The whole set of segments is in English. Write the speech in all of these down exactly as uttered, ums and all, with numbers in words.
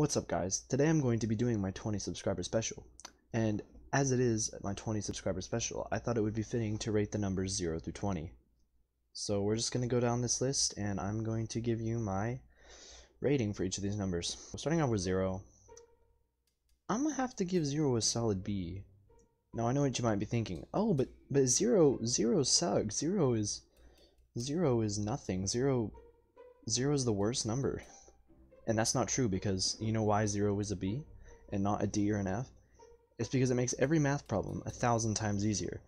What's up, guys? Today I'm going to be doing my twenty subscriber special, and as it is my twenty subscriber special, I thought it would be fitting to rate the numbers zero through twenty. So we're just going to go down this list, and I'm going to give you my rating for each of these numbers. Starting off with zero, I'm going to have to give zero a solid B. Now I know what you might be thinking, oh, but, but zero, zero sucks, zero is, zero is nothing, zero, zero is the worst number. And that's not true, because you know why zero is a B and not a D or an F? It's because it makes every math problem a thousand times easier.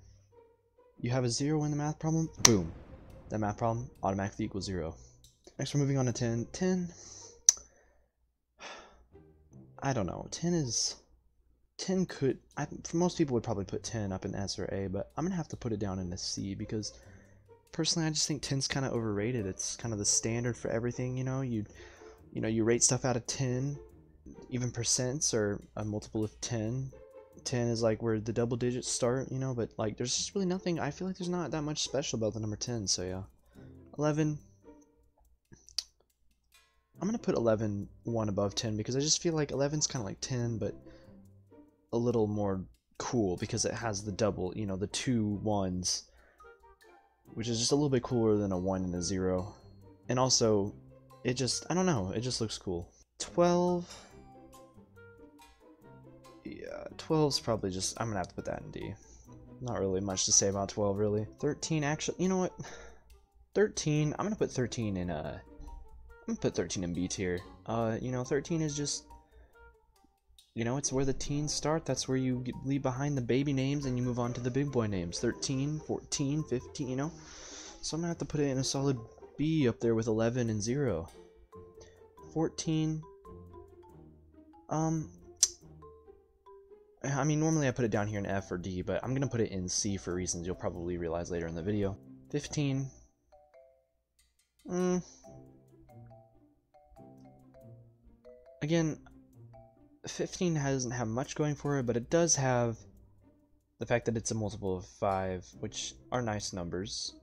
You have a zero in the math problem, boom. That math problem automatically equals zero. Next, we're moving on to ten. ten, I don't know, ten is, ten could, I, for most people would probably put ten up in S or A, but I'm gonna have to put it down in a C, because personally I just think ten's kind of overrated. It's kind of the standard for everything, you know? You'd, You know, you rate stuff out of ten, even percents are a multiple of ten. ten is like where the double digits start, you know, but like there's just really nothing, I feel like there's not that much special about the number ten, so yeah. eleven, I'm going to put eleven one above ten, because I just feel like eleven's kind of like ten, but a little more cool, because it has the double, you know, the two ones, which is just a little bit cooler than a one and a zero. And also, it just, I don't know, it just looks cool. twelve, yeah, twelve's probably just, I'm gonna have to put that in D. Not really much to say about twelve, really. thirteen, actually, you know what, thirteen, I'm gonna put thirteen in, uh, I'm gonna put thirteen in B tier. Uh, you know, thirteen is just, you know, it's where the teens start, that's where you leave behind the baby names and you move on to the big boy names. thirteen, fourteen, fifteen, you know? So I'm gonna have to put it in a solid B, up there with eleven and zero. fourteen. Um, I mean, normally I put it down here in F or D, but I'm going to put it in C for reasons you'll probably realize later in the video. fifteen. Mm. Again, fifteen doesn't have much going for it, but it does have the fact that it's a multiple of five, which are nice numbers.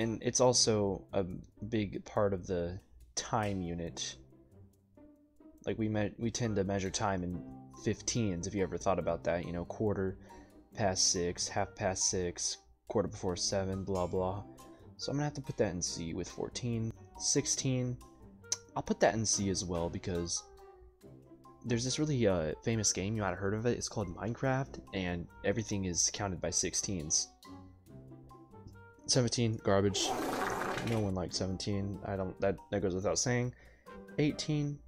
And it's also a big part of the time unit. Like we me we tend to measure time in fifteens, if you ever thought about that. You know, quarter past six, half past six, quarter before seven, blah blah. So I'm gonna have to put that in C with fourteen. sixteen, I'll put that in C as well, because there's this really uh, famous game, you might have heard of it. It's called Minecraft, and everything is counted by sixteens. seventeen, garbage. No one likes seventeen. I don't. That that goes without saying. eighteen.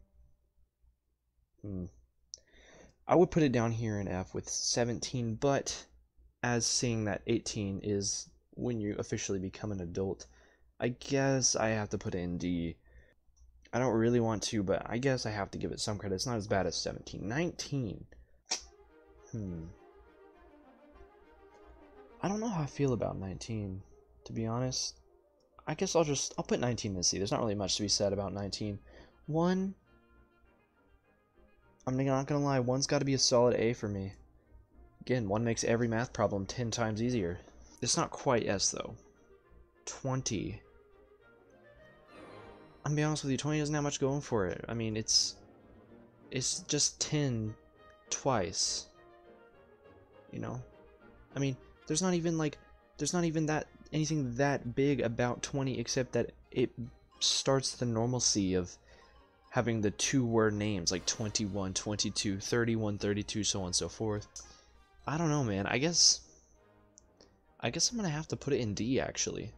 Hmm. I would put it down here in F with seventeen, but as seeing that eighteen is when you officially become an adult, I guess I have to put it in D. I don't really want to, but I guess I have to give it some credit. It's not as bad as seventeen. nineteen. Hmm. I don't know how I feel about nineteen. To be honest, I guess I'll just, I'll put nineteen in C. There's not really much to be said about nineteen. one, I'm not going to lie, one's got to be a solid A for me. Again, one makes every math problem ten times easier. It's not quite S though. twenty. I'm going to be honest with you, twenty doesn't have much going for it. I mean, it's, it's just ten twice, you know? I mean, there's not even like, there's not even that, anything that big about twenty, except that it starts the normalcy of having the two word names like twenty-one, twenty-two, thirty-one, thirty-two, so on and so forth. I don't know, man. I guess I guess I'm gonna have to put it in D, actually,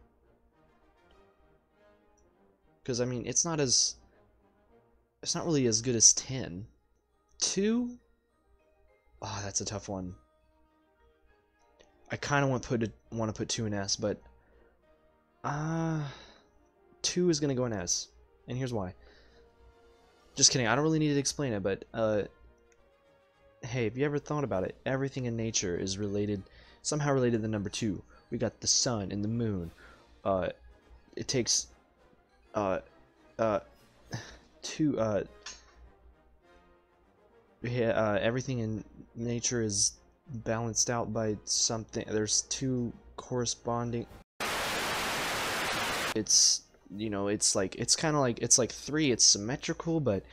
because I mean, it's not as it's not really as good as ten. two, oh, that's a tough one. I kind of want to put want to put two in S, but uh, two is gonna go in S, and here's why. Just kidding. I don't really need to explain it, but uh, hey, if you ever thought about it, everything in nature is related, somehow related to the number two. We got the sun and the moon. Uh, it takes uh, uh, two. Uh, yeah, uh, everything in nature is balanced out by something. There's two corresponding, it's, you know, it's like, it's kind of like, it's like three, it's symmetrical, but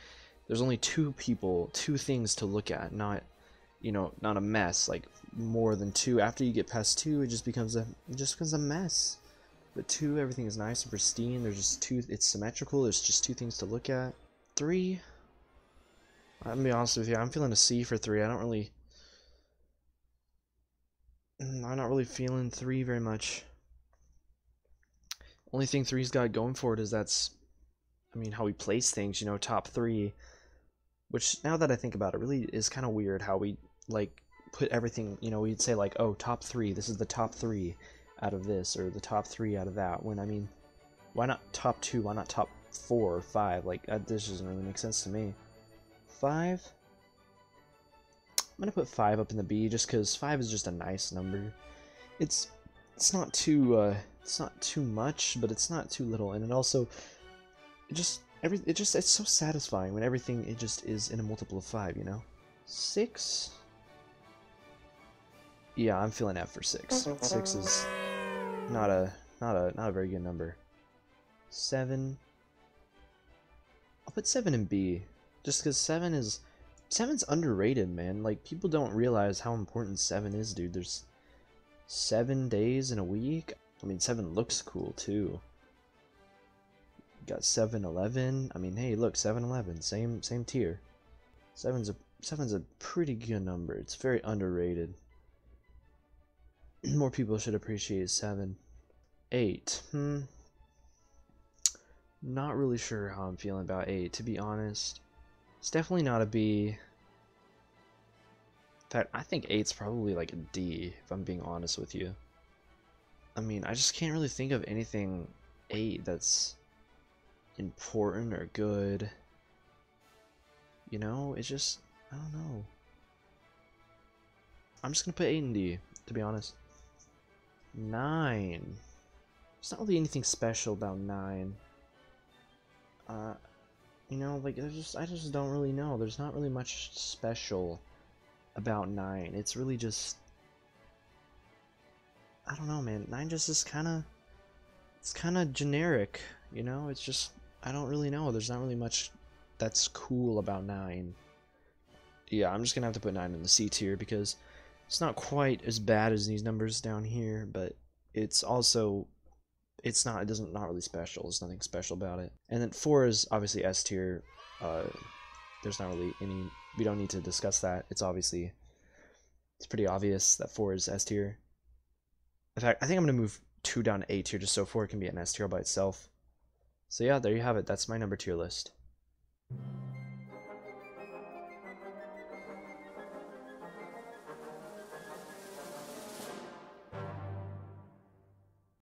there's only two people, two things to look at, not, you know, not a mess, like more than two. After you get past two, it just becomes a, it just becomes a mess. But two, everything is nice and pristine. There's just two, it's symmetrical. There's just two things to look at. Three, I'm gonna be honest with you, I'm feeling a C for three. I don't really, I'm not really feeling three very much. Only thing three's got going for it is that's, I mean, how we place things, you know, top three. Which, now that I think about it, really is kind of weird how we, like, put everything, you know, we'd say, like, oh, top three, this is the top three out of this, or the top three out of that, when, I mean, why not top two, why not top four or five? Like, that, this doesn't really make sense to me. Five? I'm gonna put five up in the B, just because five is just a nice number. It's, it's not too, uh, it's not too much, but it's not too little, and it also, it just, every, it just, it's so satisfying when everything, it just is in a multiple of five, you know? Six? Yeah, I'm feeling F for six. Six is not a, not a, not a very good number. Seven. I'll put seven in B, just because seven is, seven's underrated, man. Like, people don't realize how important seven is, dude. There's seven days in a week. I mean, seven looks cool, too. Got seven eleven. I mean, hey, look, seven eleven, same same tier. Seven's a seven's a pretty good number. It's very underrated. More people should appreciate seven. Eight. Hmm. Not really sure how I'm feeling about eight, to be honest. It's definitely not a B. In fact, I think eight's probably like a D, if I'm being honest with you. I mean, I just can't really think of anything eight that's important or good. You know, it's just, I don't know. I'm just gonna put eight in D, to be honest. Nine. There's not really anything special about nine. Uh, you know, like, there's just, I just don't really know. There's not really much special about nine. It's really just, I don't know, man. Nine just is kind of, it's kind of generic, you know? It's just, I don't really know. There's not really much that's cool about nine. Yeah, I'm just gonna have to put nine in the C tier because it's not quite as bad as these numbers down here, but it's also, it's not, it doesn't, not really special. There's nothing special about it. And then four is obviously S tier. Uh, there's not really any, we don't need to discuss that. It's obviously, it's pretty obvious that four is S tier. In fact, I think I'm gonna move two down to A tier just so four can be an S tier by itself. So yeah, there you have it. That's my number tier list.